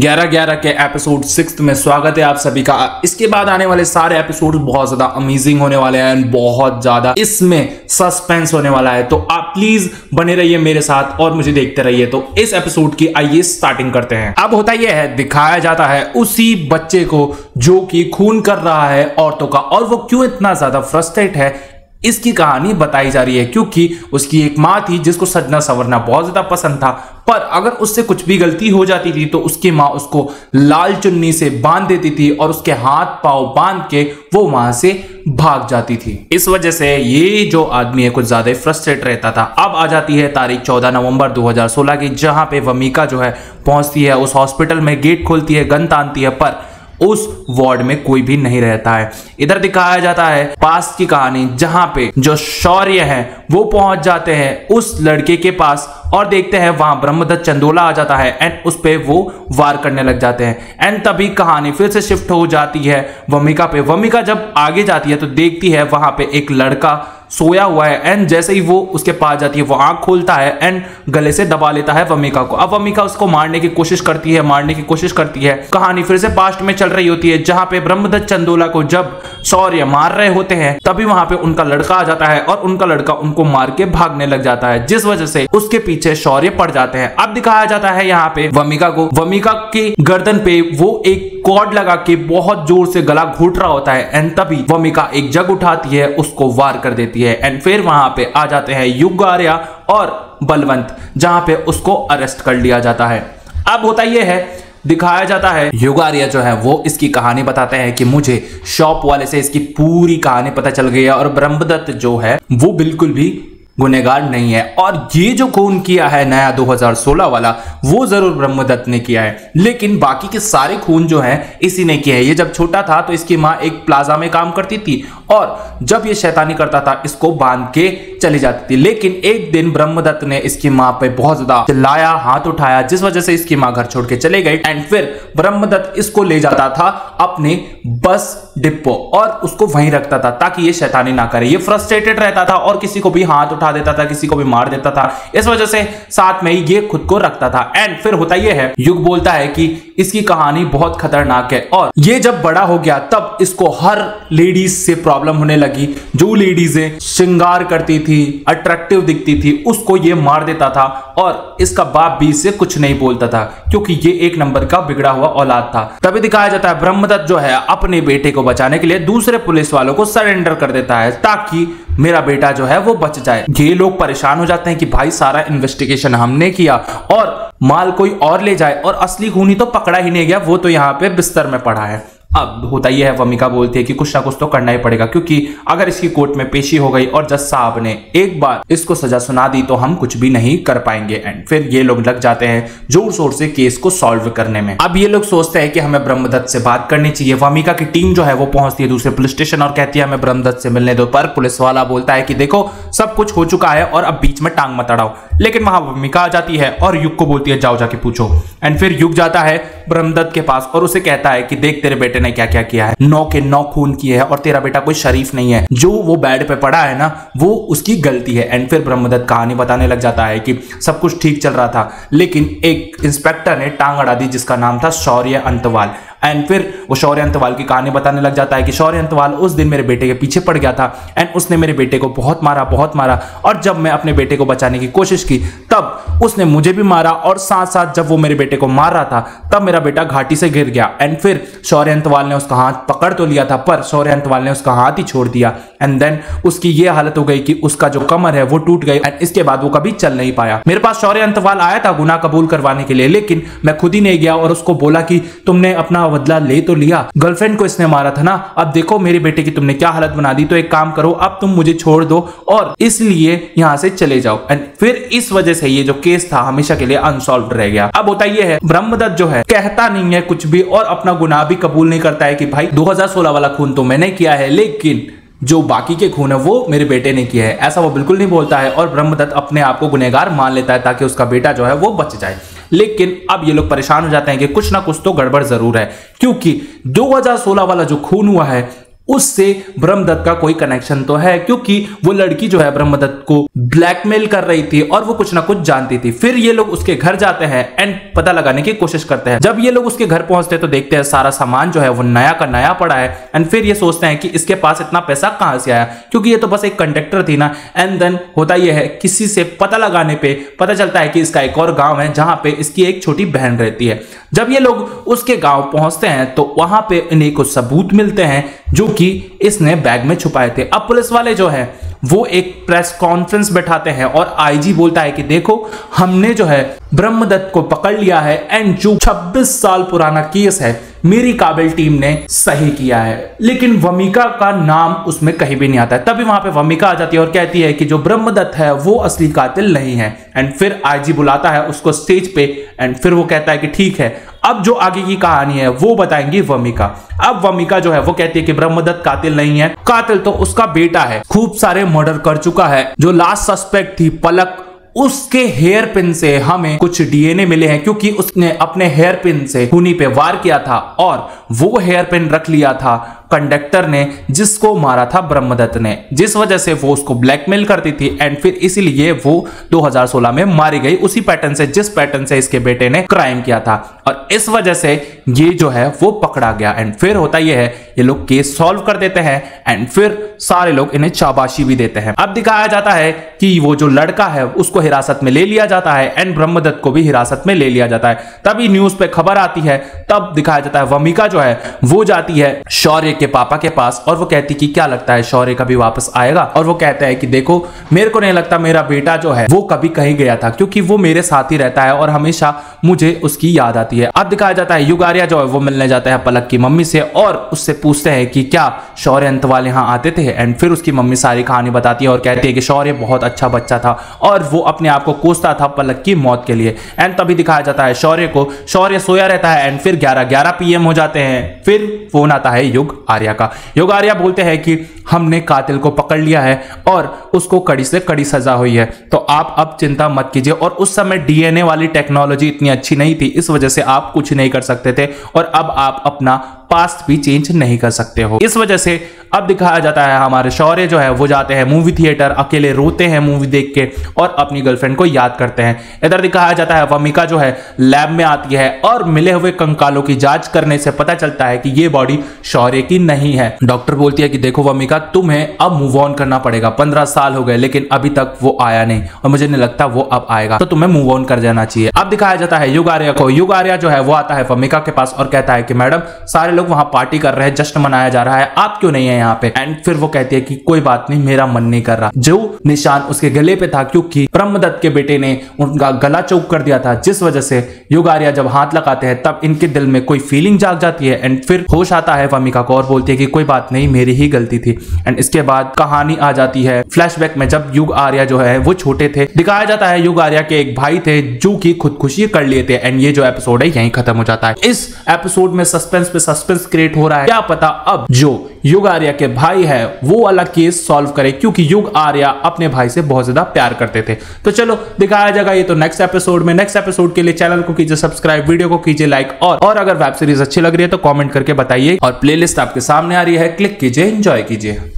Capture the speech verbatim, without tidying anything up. ग्यारह ग्यारह के एपिसोड सिक्स्थ में स्वागत है आप सभी का। इसके बाद आने वाले सारे एपिसोड बहुत ज्यादा अमेजिंग होने वाले हैं, बहुत ज्यादा इसमें सस्पेंस होने वाला है, तो आप प्लीज बने रहिए मेरे साथ और मुझे देखते रहिए। तो इस एपिसोड की आइए स्टार्टिंग करते हैं। अब होता यह है, दिखाया जाता है उसी बच्चे को जो कि खून कर रहा है औरतों का, और वो क्यों इतना ज्यादा फ्रस्ट्रेट है इसकी कहानी बताई जा रही है, क्योंकि उसकी एक माँ थी जिसको सजना संवरना बहुत ज्यादा पसंद था, पर अगर उससे कुछ भी गलती हो जाती थी तो उसकी माँ उसको लाल चुन्नी से बांध देती थी और उसके हाथ पांव बांध के वो वहां से भाग जाती थी। इस वजह से ये जो आदमी है कुछ ज्यादा फ्रस्ट्रेट रहता था। अब आ जाती है तारीख चौदह नवंबर दो हजार सोलह की, जहां पे वमिका जो है पहुंचती है उस हॉस्पिटल में, गेट खोलती है, गन तानती है, पर उस वार्ड में कोई भी नहीं रहता है। इधर दिखाया जाता है पास की कहानी, जहां पे जो शौर्य है वो पहुंच जाते हैं उस लड़के के पास और देखते हैं वहां ब्रह्मदत्त चंदोला आ जाता है एंड उस पे वो वार करने लग जाते हैं। एंड तभी कहानी फिर से शिफ्ट हो जाती है वमिका पे। वमिका जब आगे जाती है तो देखती है वहां पे एक लड़का सोया हुआ है, एंड जैसे ही वो उसके पास जाती है वो आंख खोलता है एंड गले से दबा लेता है वमिका को। अब वमिका उसको मारने की कोशिश करती है मारने की कोशिश करती है। कहानी फिर से पास्ट में चल रही होती है, जहां पे ब्रह्मदत्त चंदोला को जब शौर्य मार रहे होते हैं तभी वहां पे उनका लड़का आ जाता है और उनका लड़का उनको मार के भागने लग जाता है, जिस वजह से उसके पीछे शौर्य पड़ जाते हैं। अब दिखाया जाता है यहाँ पे वमिका को, वमिका के गर्दन पे वो एक कॉर्ड लगा के बहुत जोर से गला घोट रहा होता है, एंड तभी वमिका एक जग उठाती है उसको वार कर देती है। एंड फिर वहां पे आ जाते हैं युगारिया और बलवंत, जहां पे उसको अरेस्ट कर लिया जाता है। अब होता यह है, दिखाया जाता है युगारिया जो है वो इसकी कहानी बताते हैं कि मुझे शॉप वाले से इसकी पूरी कहानी पता चल गई है और ब्रह्मदत्त जो है वो बिल्कुल भी गुनेगार नहीं है, और ये जो खून किया है नया दो हजार सोलह वाला वो जरूर ब्रह्मदत्त ने किया है, लेकिन बाकी के सारे खून जो है इसी ने किया है। ये जब छोटा था तो इसकी माँ एक प्लाजा में काम करती थी और जब ये शैतानी करता था इसको बांध के चली जाती थी, लेकिन एक दिन ब्रह्मदत्त ने इसकी माँ पे बहुत ज्यादा चिल्लाया, हाथ उठाया, जिस वजह से इसकी माँ घर छोड़ के चले गई। एंड फिर ब्रह्मदत्त इसको ले जाता था अपने बस डिपो और उसको वहीं रखता था ताकि ये शैतानी ना करे। ये फ्रस्ट्रेटेड रहता था और किसी को भी हाथ उठा देता था, किसी को भी मार देता था, इस वजह से साथ में ये खुद को रखता था। एंड फिर होता ये है, युग बोलता है कि इसकी कहानी बहुत खतरनाक है और ये जब बड़ा हो गया तब इसको हर लेडीज से प्रॉब्लम होने लगी। जो लेडीजें श्रृंगार करती थी, अट्रैक्टिव दिखती थी, उसको ये मार देता था और इसका बाप भी इससे कुछ नहीं बोलता था क्योंकि ये एक नंबर का बिगड़ा हुआ औलाद था। तभी दिखाया जाता है ब्रह्मदत्त जो है अपने बेटे को बचाने के लिए दूसरे पुलिस वालों को सरेंडर कर देता है ताकि मेरा बेटा जो है वो बच जाए। ये लोग परेशान हो जाते हैं कि भाई सारा इन्वेस्टिगेशन हमने किया और माल कोई और ले जाए और असली खूनी तो पकड़ा ही नहीं गया, वो तो यहाँ पे बिस्तर में पड़ा है। अब होता यह है, वमिका बोलती है कि कुछ ना कुछ तो करना ही पड़ेगा, क्योंकि अगर इसकी कोर्ट में पेशी हो गई और जज साहब ने एक बार इसको सजा सुना दी तो हम कुछ भी नहीं कर पाएंगे। एंड फिर ये लोग लग जाते हैं जोर शोर से केस को सॉल्व करने में। अब ये लोग सोचते हैं कि हमें ब्रह्मदत्त से बात करनी चाहिए। वमिका की टीम जो है वो पहुंचती है दूसरे पुलिस स्टेशन और कहती है हमें ब्रह्मदत्त से मिलने दो, पर पुलिस वाला बोलता है कि देखो सब कुछ हो चुका है और अब बीच में टांग मत अड़ाओ। लेकिन वहां वमिका आ जाती है और युग को बोलती है जाओ जाके पूछो। एंड फिर युग जाता है ब्रह्मदत्त के पास और उसे कहता है कि देख तेरे बेटे ने क्या क्या किया है, नौ के नौ खून किए हैं और तेरा बेटा कोई शरीफ नहीं है, जो वो बेड पे पड़ा है ना वो उसकी गलती है। एंड फिर ब्रह्मदत्त कहानी बताने लग जाता है कि सब कुछ ठीक चल रहा था, लेकिन एक इंस्पेक्टर ने टांग अड़ा दी जिसका नाम था शौर्य अंतवाल। एंड फिर वो शौर्य अंतवाल की कहानी बताने लग जाता है कि शौर्य अंतवाल उस दिन मेरे बेटे के पीछे पड़ गया था एंड उसने मेरे बेटे को बहुत मारा बहुत मारा और जब मैं अपने बेटे को बचाने की कोशिश की तब उसने मुझे भी मारा, और साथ साथ जब वो मेरे बेटे को मार रहा था तब मेरा बेटा घाटी से गिर गया। एंड फिर शौर्य अंतवाल ने उसका हाथ पकड़ तो लिया था, पर शौर्य अंतवाल ने उसका हाथ ही छोड़ दिया। एंड देन उसकी ये हालत हो गई कि उसका जो कमर है वो टूट गई एंड इसके बाद वो कभी चल नहीं पाया। मेरे पास शौर्य अंतवाल आया था गुनाह कबूल करवाने के लिए, लेकिन मैं खुद ही नहीं गया और उसको बोला कि तुमने अपना बदला ले तो लिया, गर्लफ्रेंड को इसने मारा था ना, अब देखो मेरे बेटे की तुमने क्या हालत बना दी, तो एक काम करो अब तुम मुझे छोड़ दो और इसलिए यहां से चले जाओ। एंड फिर इस वजह से ये जो केस था हमेशा के लिए अनसॉल्व्ड रह गया। अब होता ये है, ब्रह्मदत्त जो है कहता नहीं है कुछ भी और अपना गुनाह भी कबूल नहीं करता है कि भाई दो हजार सोलह वाला खून तो मैंने किया है, लेकिन जो बाकी के खून है वो मेरे बेटे ने किया है, ऐसा वो बिल्कुल नहीं बोलता है और ब्रह्मदत्त अपने आप को गुनहगार मान लेता है ताकि उसका बेटा जो है वो बच जाए। लेकिन अब ये लोग परेशान हो जाते हैं कि कुछ ना कुछ तो गड़बड़ जरूर है, क्योंकि दो हजार सोलह वाला जो खून हुआ है उससे ब्रह्मदत्त का कोई कनेक्शन तो है, क्योंकि वो लड़की जो है ब्रह्मदत्त को ब्लैकमेल कर रही थी और वो कुछ ना कुछ जानती थी। फिर ये लोग उसके घर जाते हैं एंड पता लगाने की कोशिश करते हैं। जब ये लोग उसके घर पहुंचते हैं तो देखते हैं सारा सामान जो है वो नया का नया पड़ा है एंड फिर ये सोचते हैं कि इसके पास इतना पैसा कहां से आया, क्योंकि ये तो बस एक कंडक्टर थी ना। एंड देन होता यह है किसी से पता लगाने पर पता चलता है कि इसका एक और गाँव है जहां पे इसकी एक छोटी बहन रहती है। जब ये लोग उसके गाँव पहुंचते हैं तो वहां पे इन्हें कुछ सबूत मिलते हैं जो कि इसने बैग में छुपाए थे। अब पुलिस वाले जो है वो एक प्रेस कॉन्फ्रेंस बैठाते हैं और आईजी बोलता है कि देखो हमने जो है ब्रह्मदत्त को पकड़ लिया है एंड जो छब्बीस साल पुराना केस है मेरी काबिल टीम ने सही किया है। लेकिन वमिका का नाम उसमें कहीं भी नहीं आता है। तभी वहां पे वमिका आ जाती है और कहती है कि जो ब्रह्मदत्त है वो असली कातिल नहीं है। एंड फिर आईजी बुलाता है उसको स्टेज पे एंड फिर वो कहता है कि ठीक है अब जो आगे की कहानी है वो बताएंगी वमिका। अब वमिका जो है वो कहती है कि ब्रह्मदत्त कातिल नहीं है, कातिल तो उसका बेटा है, खूब सारे मर्डर कर चुका है। जो लास्ट सस्पेक्ट थी पलक, उसके हेयर पिन से हमें कुछ डीएनए मिले हैं क्योंकि उसने अपने हेयर पिन से खूनी पे वार किया था और वो हेयर पिन रख लिया था कंडक्टर ने जिसको मारा था ब्रह्मदत्त ने, जिस वजह से वो उसको ब्लैकमेल करती थी। एंड फिर इसीलिए वो दो हज़ार सोलह में मारी गई उसी पैटर्न से जिस पैटर्न से इसके बेटे ने क्राइम किया था और इस वजह से ये जो है वो पकड़ा गया। एंड फिर होता ये है ये लोग केस सॉल्व कर देते हैं एंड फिर सारे लोग इन्हें शाबाशी भी देते हैं। अब दिखाया जाता है कि वो जो लड़का है उसको हिरासत में ले लिया जाता है एंड ब्रह्मदत्त को भी हिरासत में ले लिया जाता है। तभी न्यूज पे खबर आती है, तब दिखाया जाता है वमिका जो है वो जाती है शौर्य के पापा के पास और वो कहती कि क्या लगता है शौर्य कभी वापस आएगा, और वो कहता है कि देखो मेरे को नहीं लगता मेरा बेटा जो है वो कभी कहीं गया था क्योंकि वो मेरे साथ ही रहता है और हमेशा मुझे उसकी याद आती है। अब दिखाया जाता है युगारिया जो है वो मिलने जाता है पलक की मम्मी से और उससे पूछते हैं कि क्या शौर्य अंतवाल यहाँ आते थे। एंड फिर उसकी मम्मी सारी कहानी बताती है और कहती है कि शौर्य बहुत अच्छा बच्चा था और वो अपने आप को कोसता था पलक की मौत के लिए। एंड तभी दिखाया जाता है शौर्य को, शौर्य सोया रहता है एंड फिर ग्यारह ग्यारह पीएम हो जाते हैं। फिर फोन आता है युग आर्या का। युगारिया बोलते हैं कि हमने कातिल को पकड़ लिया है और उसको कड़ी से कड़ी सजा हुई है, तो आप अब चिंता मत कीजिए। और उस समय डीएनए वाली टेक्नोलॉजी इतनी अच्छी नहीं थी, इस वजह से आप कुछ नहीं कर सकते थे और अब आप अपना पास्ट भी चेंज नहीं कर सकते हो। इस वजह से अब दिखाया जाता है हमारे शौर्य जो है वो जाते हैं मूवी थिएटर, अकेले रोते हैं मूवी देख के और अपनी गर्लफ्रेंड को याद करते हैं। इधर दिखाया जाता है वमिका जो है लैब में आती है और मिले हुए कंकालों की जांच करने से पता चलता है कि ये बॉडी शौर्य की नहीं है। डॉक्टर बोलती है कि देखो वमिका तुम्हें अब मूव ऑन करना पड़ेगा, पंद्रह साल हो गए लेकिन अभी तक वो आया नहीं और मुझे नहीं लगता वो अब आएगा, तो तुम्हें मूव ऑन कर जाना चाहिए। अब दिखाया जाता है युगारिया को, युगारिया जो है वो आता है वमिका के पास और कहता है कि मैडम सारे लोग वहां पार्टी कर रहे हैं, जश्न मनाया जा रहा है, आप क्यों नहीं है यहाँ पे। एंड फिर वो कहती है कि कोई बात नहीं मेरा मन नहीं कर रहा। जो निशान उसके गले पे था क्योंकि ब्रह्मदत्त के बेटे ने उनका गला चौक कर दिया था जिस वजह से युगारिया जब हाथ लगाते हैं तब इनके दिल में कोई फीलिंग जाग जाती है एंड फिर होश आता है वमिका को और बोलती है कि कोई बात नहीं मेरी ही गलती थी। एंड इसके बाद कहानी आ जाती है फ्लैशबैक में जब युगारिया जो है वो छोटे थे। दिखाया जाता है युगारिया के एक भाई थे जो की खुदकुशी कर लिए थे एंड ये जो एपिसोड है यही खत्म हो जाता है। इस एपिसोड में सस्पेंस पे सस्पेंस क्रिएट हो रहा है, क्या पता अब जो युगारिया के भाई है वो अलग केस सॉल्व करे क्योंकि युगारिया अपने भाई से बहुत ज्यादा प्यार करते थे। तो चलो दिखाया जाएगा ये तो नेक्स्ट एपिसोड में। नेक्स्ट एपिसोड के लिए चैनल को कीजिए सब्सक्राइब, वीडियो को कीजिए लाइक और, और अगर वेब सीरीज अच्छी लग रही है तो कमेंट करके बताइए और प्लेलिस्ट आपके सामने आ रही है क्लिक कीजिए, एंजॉय कीजिए।